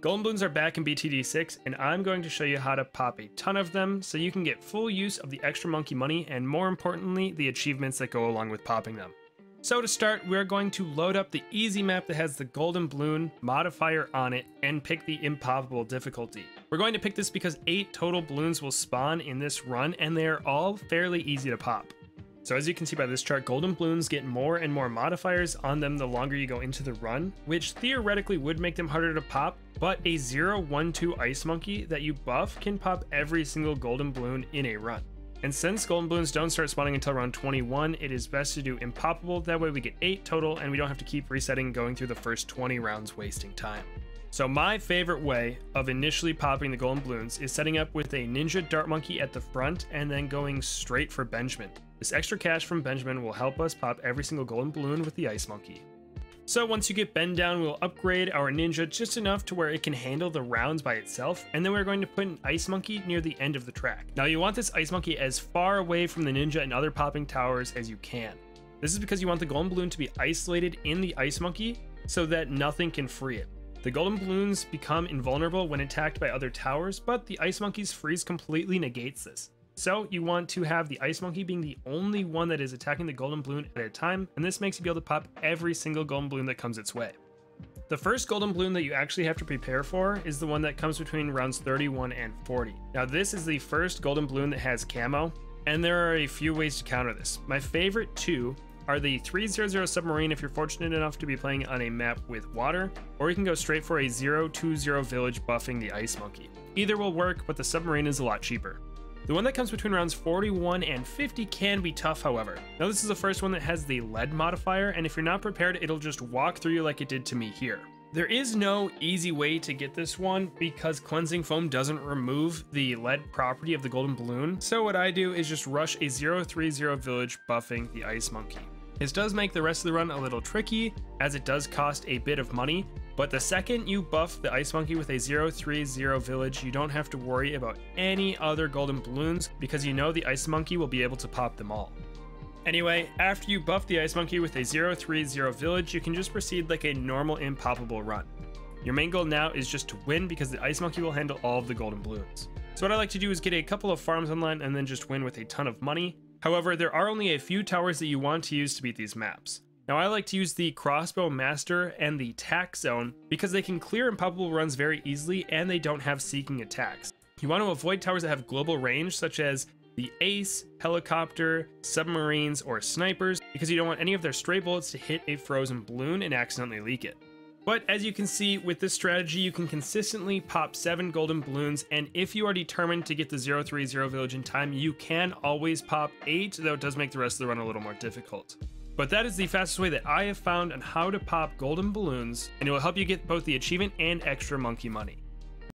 Golden balloons are back in BTD6, and I'm going to show you how to pop a ton of them so you can get full use of the extra monkey money and, more importantly, the achievements that go along with popping them. So to start, we're going to load up the easy map that has the golden balloon modifier on it and pick the impoppable difficulty. We're going to pick this because 8 total balloons will spawn in this run, and they are all fairly easy to pop. So as you can see by this chart, golden balloons get more and more modifiers on them the longer you go into the run, which theoretically would make them harder to pop, but a 0/1/2 ice monkey that you buff can pop every single golden balloon in a run. And since golden balloons don't start spawning until around 21, it is best to do impoppable. That way we get 8 total and we don't have to keep resetting going through the first 20 rounds wasting time. So my favorite way of initially popping the golden balloons is setting up with a ninja dart monkey at the front and then going straight for Benjamin. This extra cash from Benjamin will help us pop every single golden balloon with the ice monkey. So once you get Ben down, we'll upgrade our ninja just enough to where it can handle the rounds by itself, and then we're going to put an ice monkey near the end of the track. Now you want this ice monkey as far away from the ninja and other popping towers as you can. This is because you want the golden balloon to be isolated in the ice monkey so that nothing can free it. The golden balloons become invulnerable when attacked by other towers, but the ice monkey's freeze completely negates this. So you want to have the ice monkey being the only one that is attacking the golden balloon at a time, and this makes you be able to pop every single golden balloon that comes its way. The first golden balloon that you actually have to prepare for is the one that comes between rounds 31 and 40. Now this is the first golden balloon that has camo, and there are a few ways to counter this. My favorite two are the 300 submarine if you're fortunate enough to be playing on a map with water, or you can go straight for a 0/20 village buffing the ice monkey. Either will work, but the submarine is a lot cheaper. The one that comes between rounds 41 and 50 can be tough, however. Now this is the first one that has the lead modifier, and if you're not prepared, it'll just walk through you like it did to me here. There is no easy way to get this one because Cleansing Foam doesn't remove the lead property of the golden balloon, so what I do is just rush a 0/30 village buffing the ice monkey. This does make the rest of the run a little tricky, as it does cost a bit of money, but the second you buff the ice monkey with a 0/30 village, you don't have to worry about any other golden balloons because you know the ice monkey will be able to pop them all. Anyway, after you buff the ice monkey with a 0/30 village, you can just proceed like a normal impoppable run. Your main goal now is just to win because the ice monkey will handle all of the golden balloons. So what I like to do is get a couple of farms online and then just win with a ton of money. However, there are only a few towers that you want to use to beat these maps. Now I like to use the Crossbow Master and the Tack Zone because they can clear impoppable runs very easily and they don't have seeking attacks. You want to avoid towers that have global range such as the Ace, Helicopter, Submarines, or Snipers because you don't want any of their stray bullets to hit a frozen balloon and accidentally leak it. But as you can see, with this strategy, you can consistently pop 7 golden balloons, and if you are determined to get the 0/30 village in time, you can always pop 8, though it does make the rest of the run a little more difficult. But that is the fastest way that I have found on how to pop golden balloons, and it will help you get both the achievement and extra monkey money.